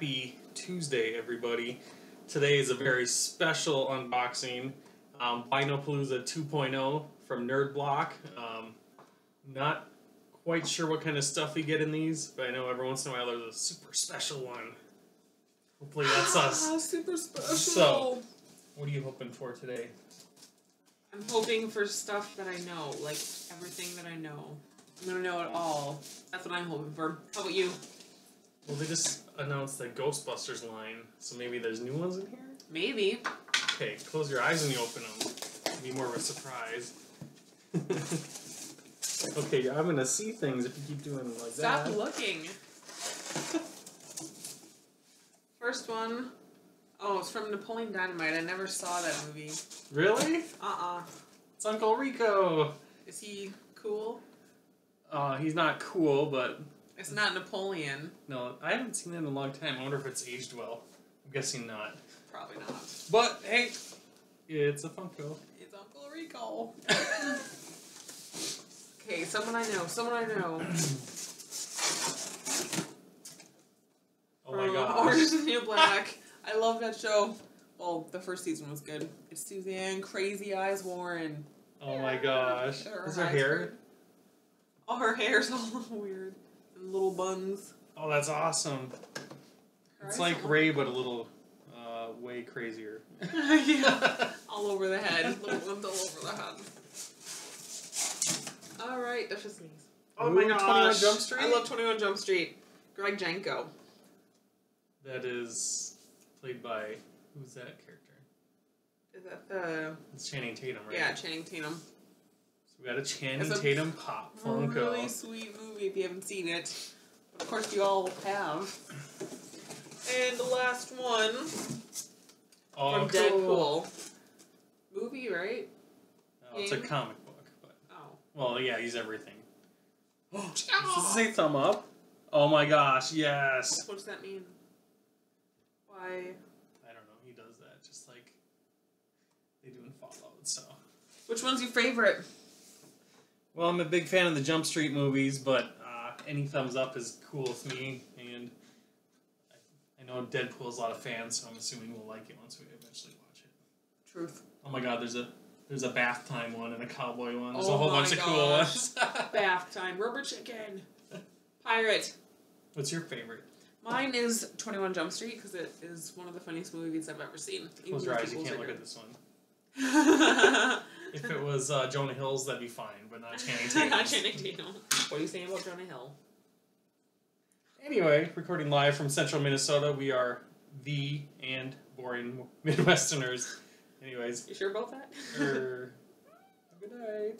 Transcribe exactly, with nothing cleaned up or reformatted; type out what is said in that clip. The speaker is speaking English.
Happy Tuesday, everybody. Today is a very special unboxing. Um, Vinylpalooza two point oh from Nerdblock. Um, not quite sure what kind of stuff we get in these, but I know every once in a while there's a super special one. Hopefully that's us. Super special. So, what are you hoping for today? I'm hoping for stuff that I know, like everything that I know. I'm gonna know it all. That's what I'm hoping for. How about you? Well, they just announced the Ghostbusters line, so maybe there's new ones in here? Maybe. Okay, close your eyes when you open them. It'll be more of a surprise. Okay, I'm gonna see things if you keep doing them like Stop that. Stop looking! First one. Oh, it's from Napoleon Dynamite. I never saw that movie. Really? Uh-uh. It's Uncle Rico! Is he cool? Uh, he's not cool, but... It's not Napoleon. No, I haven't seen that in a long time. I wonder if it's aged well. I'm guessing not. Probably not. But, hey, it's a Funko. It's Uncle Rico. Okay, someone I know. Someone I know. Oh my gosh. Orange is the New Black. I love that show. Well, the first season was good. It's Suzanne, Crazy Eyes Warren. Oh my gosh. Her Is her hair? Weird. Oh, her hair's all weird. Little buns. Oh, that's awesome. Her it's like Ray, but a little uh, way crazier. Yeah. All over the head. Little buns all over the head. Alright, that's just me. Oh, oh my gosh. twenty-one Jump Street? I love twenty-one Jump Street. Greg Jenko. That is played by... Who's that character? Is that the... It's Channing Tatum, right? Yeah, Channing Tatum. We got a Channing Tatum Pop Funko. Really sweet movie if you haven't seen it. But of course you all have. And the last one oh, from cool. Deadpool. Movie, right? No, it's a comic book, but oh. Well yeah, he's everything. Oh, does it say thumb up? Oh my gosh, yes. What does that mean? Why? I don't know, he does that just like they do in Fallout, so. Which one's your favorite? Well, I'm a big fan of the Jump Street movies, but uh, any thumbs up is cool with me, and I, I know Deadpool has a lot of fans, so I'm assuming we'll like it once we eventually watch it. Truth. Oh my god, there's a there's a bath time one and a cowboy one. There's oh a whole bunch gosh. of cool ones. Bath time, rubber chicken, pirate. What's your favorite? Mine is twenty-one Jump Street, because it is one of the funniest movies I've ever seen. Close your eyes, you can't look at this one. If it was uh, Jonah Hill's, that'd be fine, but not Channing Tatum. Not Channing Tatum. What are you saying about Jonah Hill? Anyway, recording live from central Minnesota, we are the and boring Midwesterners. Anyways. You sure about that? er, Good night.